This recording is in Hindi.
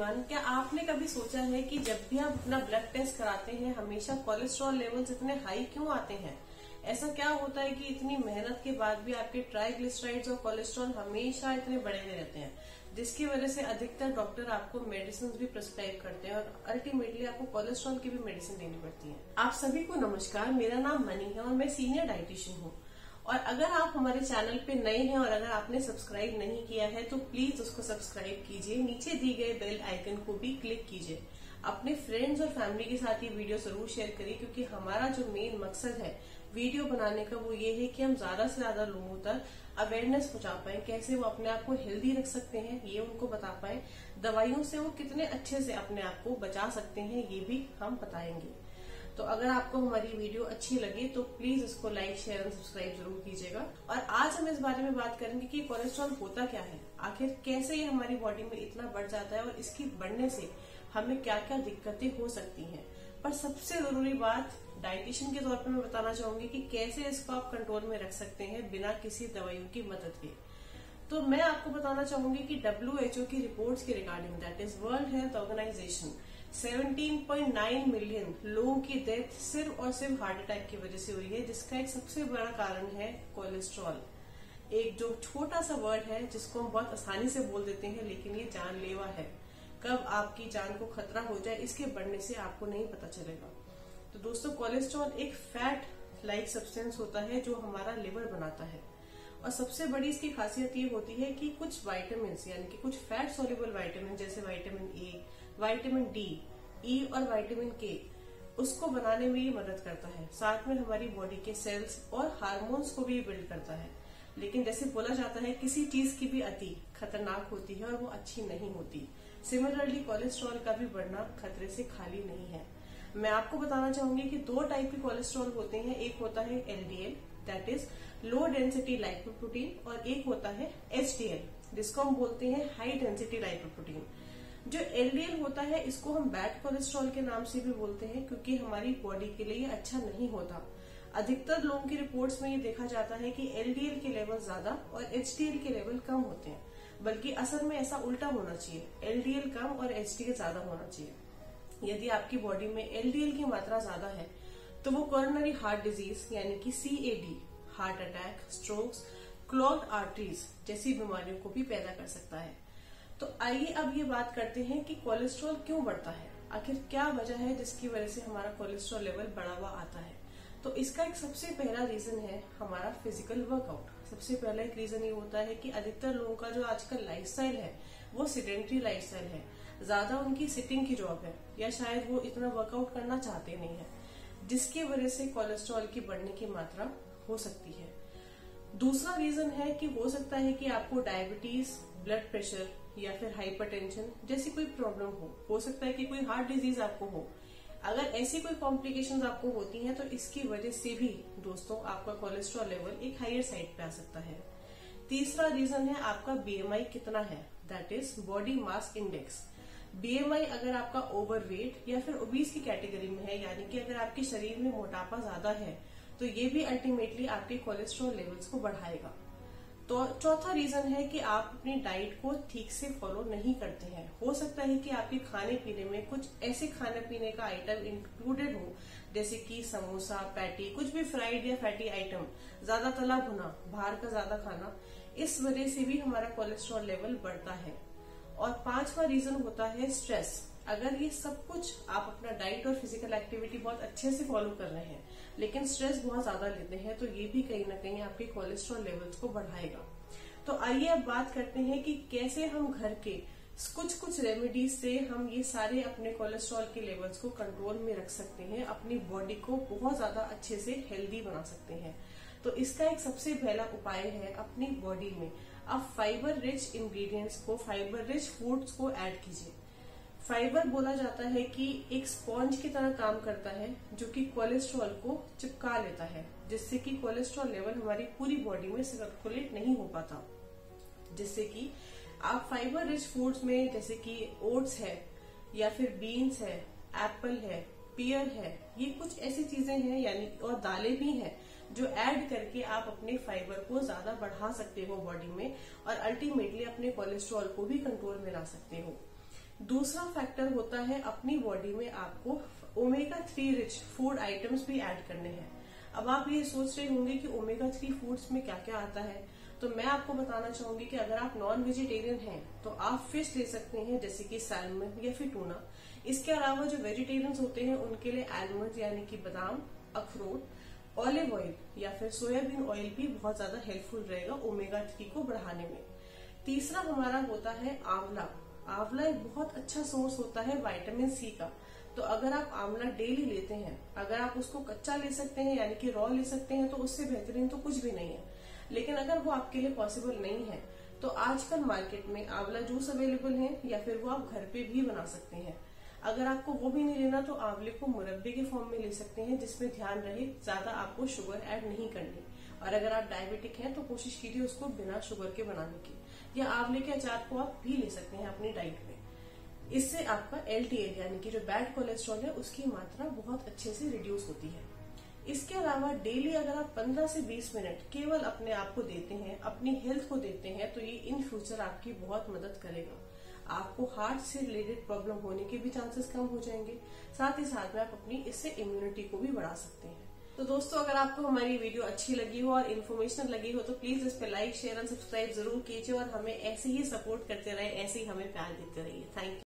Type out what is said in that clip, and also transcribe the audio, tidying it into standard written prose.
एवरीवन, क्या आपने कभी सोचा है कि जब भी आप अपना ब्लड टेस्ट कराते हैं हमेशा कोलेस्ट्रॉल लेवल्स इतने हाई क्यों आते हैं? ऐसा क्या होता है कि इतनी मेहनत के बाद भी आपके ट्राइग्लिसराइड्स और कोलेस्ट्रॉल हमेशा इतने बढ़े रहते हैं, जिसकी वजह से अधिकतर डॉक्टर आपको मेडिसिन भी प्रिस्क्राइब करते हैं और अल्टीमेटली आपको कोलेस्ट्रॉल की भी मेडिसिन देनी पड़ती है। आप सभी को नमस्कार, मेरा नाम मनी है और मैं सीनियर डाइटिशियन हूँ। और अगर आप हमारे चैनल पे नए हैं और अगर आपने सब्सक्राइब नहीं किया है तो प्लीज उसको सब्सक्राइब कीजिए, नीचे दी गए बेल आइकन को भी क्लिक कीजिए। अपने फ्रेंड्स और फैमिली के साथ ये वीडियो जरूर शेयर करिए, क्योंकि हमारा जो मेन मकसद है वीडियो बनाने का वो ये है कि हम ज्यादा से ज्यादा लोगों तक अवेयरनेस पहुंचा पाए, कैसे वो अपने आप को हेल्दी रख सकते हैं ये उनको बता पाए, दवाइयों से वो कितने अच्छे से अपने आप को बचा सकते हैं ये भी हम बताएंगे। तो अगर आपको हमारी वीडियो अच्छी लगे तो प्लीज इसको लाइक, शेयर और सब्सक्राइब जरूर कीजिएगा। और आज हम इस बारे में बात करेंगे कि कोलेस्ट्रॉल होता क्या है, आखिर कैसे ये हमारी बॉडी में इतना बढ़ जाता है और इसकी बढ़ने से हमें क्या क्या दिक्कतें हो सकती हैं। पर सबसे जरूरी बात डाइटिशियन के तौर पर मैं बताना चाहूंगी कि कैसे इसको आप कंट्रोल में रख सकते हैं बिना किसी दवाइयों की मदद के। तो मैं आपको बताना चाहूंगी कि WHO की रिपोर्ट्स के regarding, that is world health organization, 17.9 million लोगों की डेथ सिर्फ और सिर्फ हार्ट अटैक की वजह से हुई है, जिसका एक सबसे बड़ा कारण है कोलेस्ट्रॉल। एक जो छोटा सा वर्ड है जिसको हम बहुत आसानी से बोल देते हैं, लेकिन ये जानलेवा है। कब आपकी जान को खतरा हो जाए इसके बढ़ने से आपको नहीं पता चलेगा। तो दोस्तों, कोलेस्ट्रॉल एक फैट लाइक सब्सटेंस होता है जो हमारा लिवर बनाता है, और सबसे बड़ी इसकी खासियत ये होती है कि कुछ वाइटामिन यानी कि कुछ फैट सोल्यूबल वाइटामिन जैसे vitamin A, vitamin D, E और वाइटामिन के उसको बनाने में ये मदद करता है। साथ में हमारी बॉडी के सेल्स और हार्मोन्स को भी बिल्ड करता है। लेकिन जैसे बोला जाता है किसी चीज की भी अति खतरनाक होती है और वो अच्छी नहीं होती, सिमिलरली कोलेस्ट्रॉल का भी बढ़ना खतरे से खाली नहीं है। मैं आपको बताना चाहूंगी कि दो टाइप के कोलेस्ट्रॉल होते हैं, एक होता है LDL that is low density lipoprotein और एक होता है HDL जिसको हम बोलते हैं हाई डेंसिटी लाइपोप्रोटीन। जो LDL होता है इसको हम बैड कोलेस्ट्रॉल के नाम से भी बोलते हैं, क्योंकि हमारी बॉडी के लिए अच्छा नहीं होता। अधिकतर लोगों की रिपोर्ट्स में ये देखा जाता है कि LDL के लेवल ज्यादा और HDL के लेवल कम होते हैं, बल्कि असल में ऐसा उल्टा होना चाहिए, LDL कम और HDL ज्यादा होना चाहिए। यदि आपकी बॉडी में LDL की मात्रा ज्यादा है तो वो कोरोनरी हार्ट डिजीज यानी कि CAD, heart attack, strokes, clot arteries जैसी बीमारियों को भी पैदा कर सकता है। तो आइए अब ये बात करते हैं कि कोलेस्ट्रॉल क्यों बढ़ता है, आखिर क्या वजह है जिसकी वजह से हमारा कोलेस्ट्रॉल लेवल बढ़ा हुआ आता है। तो इसका एक सबसे पहला रीजन है हमारा फिजिकल वर्कआउट। सबसे पहला एक रीजन ये होता है कि अधिकतर लोगों का जो आजकल लाइफस्टाइल है वो सिडेंटरी लाइफस्टाइल है, ज्यादा उनकी सिटिंग की जॉब है या शायद वो इतना वर्कआउट करना चाहते नहीं है, जिसकी वजह से कोलेस्ट्रॉल की बढ़ने की मात्रा हो सकती है। दूसरा रीजन है कि हो सकता है कि आपको डायबिटीज, ब्लड प्रेशर या फिर हाइपरटेंशन जैसी कोई प्रॉब्लम हो सकता है कि कोई हार्ट डिजीज आपको हो। अगर ऐसी कोई कॉम्प्लिकेशंस आपको होती हैं तो इसकी वजह से भी दोस्तों आपका कोलेस्ट्रॉल लेवल एक हायर साइड पे आ सकता है। तीसरा रीजन है आपका BMI कितना है, that is body mass index. BMI अगर आपका ओवरवेट या फिर ओबीस की कैटेगरी में है, यानी कि अगर आपके शरीर में मोटापा ज्यादा है, तो ये भी अल्टीमेटली आपके कोलेस्ट्रॉल लेवल्स को बढ़ाएगा। तो चौथा रीजन है कि आप अपनी डाइट को ठीक से फॉलो नहीं करते हैं। हो सकता है कि आपके खाने पीने में कुछ ऐसे खाने पीने का आइटम इंक्लूडेड हो जैसे कि समोसा, पैटी, कुछ भी फ्राइड या फैटी आइटम, ज्यादा तला भुना, बाहर का ज्यादा खाना, इस वजह से भी हमारा कोलेस्ट्रॉल लेवल बढ़ता है। और पांचवा रीजन होता है स्ट्रेस। अगर ये सब कुछ आप अपना डाइट और फिजिकल एक्टिविटी बहुत अच्छे से फॉलो कर रहे हैं लेकिन स्ट्रेस बहुत ज्यादा लेते हैं तो ये भी कहीं ना कहीं आपके कोलेस्ट्रॉल लेवल्स को बढ़ाएगा। तो आइए अब बात करते हैं कि कैसे हम घर के कुछ रेमेडीज से हम ये सारे अपने कोलेस्ट्रॉल के लेवल्स को कंट्रोल में रख सकते हैं, अपनी बॉडी को बहुत ज्यादा अच्छे से हेल्दी बना सकते हैं। तो इसका एक सबसे पहला उपाय है, अपनी बॉडी में आप फाइबर रिच इंग्रेडिएंट्स को, फाइबर रिच फूड्स को ऐड कीजिए। फाइबर बोला जाता है कि एक स्पॉन्ज की तरह काम करता है जो कि कोलेस्ट्रॉल को चिपका लेता है, जिससे कि कोलेस्ट्रॉल लेवल हमारी पूरी बॉडी में सर्कुलेट नहीं हो पाता। जिससे कि आप फाइबर रिच फूड्स में जैसे कि ओट्स है या फिर बीन्स है, एप्पल है, पियर है, ये कुछ ऐसी चीजें हैं यानी और दालें भी हैं जो ऐड करके आप अपने फाइबर को ज्यादा बढ़ा सकते हो बॉडी में और अल्टीमेटली अपने कोलेस्ट्रॉल को भी कंट्रोल में ला सकते हो। दूसरा फैक्टर होता है अपनी बॉडी में आपको ओमेगा 3 रिच फूड आइटम्स भी ऐड करने हैं। अब आप ये सोच रहे होंगे कि ओमेगा 3 फूड्स में क्या क्या आता है, तो मैं आपको बताना चाहूंगी कि अगर आप नॉन वेजिटेरियन हैं तो आप फिश ले सकते हैं जैसे कि सैल्मन या फिर टूना। इसके अलावा जो वेजिटेरियंस होते हैं उनके लिए आलमंड यानी कि बादाम, अखरोट, ऑलिव ऑयल या फिर सोयाबीन ऑयल भी बहुत ज्यादा हेल्पफुल रहेगा ओमेगा 3 को बढ़ाने में। तीसरा हमारा होता है आंवला। आंवला एक बहुत अच्छा सोर्स होता है विटामिन सी का, तो अगर आप आंवला डेली लेते हैं, अगर आप उसको कच्चा ले सकते हैं यानी कि रॉ ले सकते हैं तो उससे बेहतरीन तो कुछ भी नहीं है। लेकिन अगर वो आपके लिए पॉसिबल नहीं है तो आजकल मार्केट में आंवला जूस अवेलेबल है या फिर वो आप घर पे भी बना सकते हैं। अगर आपको वो भी नहीं लेना तो आंवले को मुरब्बे के फॉर्म में ले सकते हैं, जिसमें ध्यान रहे ज्यादा आपको शुगर ऐड नहीं करनी, और अगर आप डायबिटिक हैं तो कोशिश कीजिए उसको बिना शुगर के बनाने की, या आंवले के अचार को आप भी ले सकते हैं अपनी डाइट में। इससे आपका LDL यानी कि जो बैड कोलेस्ट्रॉल है उसकी मात्रा बहुत अच्छे से रिड्यूस होती है। इसके अलावा डेली अगर आप 15 से 20 मिनट केवल अपने आप को देते हैं, अपनी हेल्थ को देते हैं, तो ये इन फ्यूचर आपकी बहुत मदद करेगा। आपको हार्ट से रिलेटेड प्रॉब्लम होने के भी चांसेस कम हो जाएंगे, साथ ही साथ में आप अपनी इससे इम्यूनिटी को भी बढ़ा सकते हैं। तो दोस्तों, अगर आपको हमारी वीडियो अच्छी लगी हो और इन्फॉर्मेशनल लगी हो तो प्लीज इस पे लाइक, शेयर एंड सब्सक्राइब जरूर कीजिए और हमें ऐसे ही सपोर्ट करते रहे, ऐसे ही हमें प्यार देते रहिए। Thank you.